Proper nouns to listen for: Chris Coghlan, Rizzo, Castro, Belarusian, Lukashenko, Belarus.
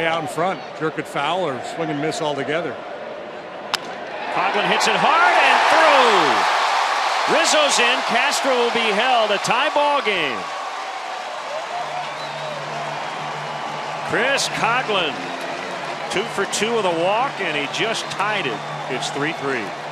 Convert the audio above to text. way out in front, jerk it foul or swing and miss altogether. Coghlan hits it hard and through. Rizzo's in. Castro will be held. A tie ball game. Chris Coghlan 2 for 2 with a walk, and he just tied it. It's 3-3.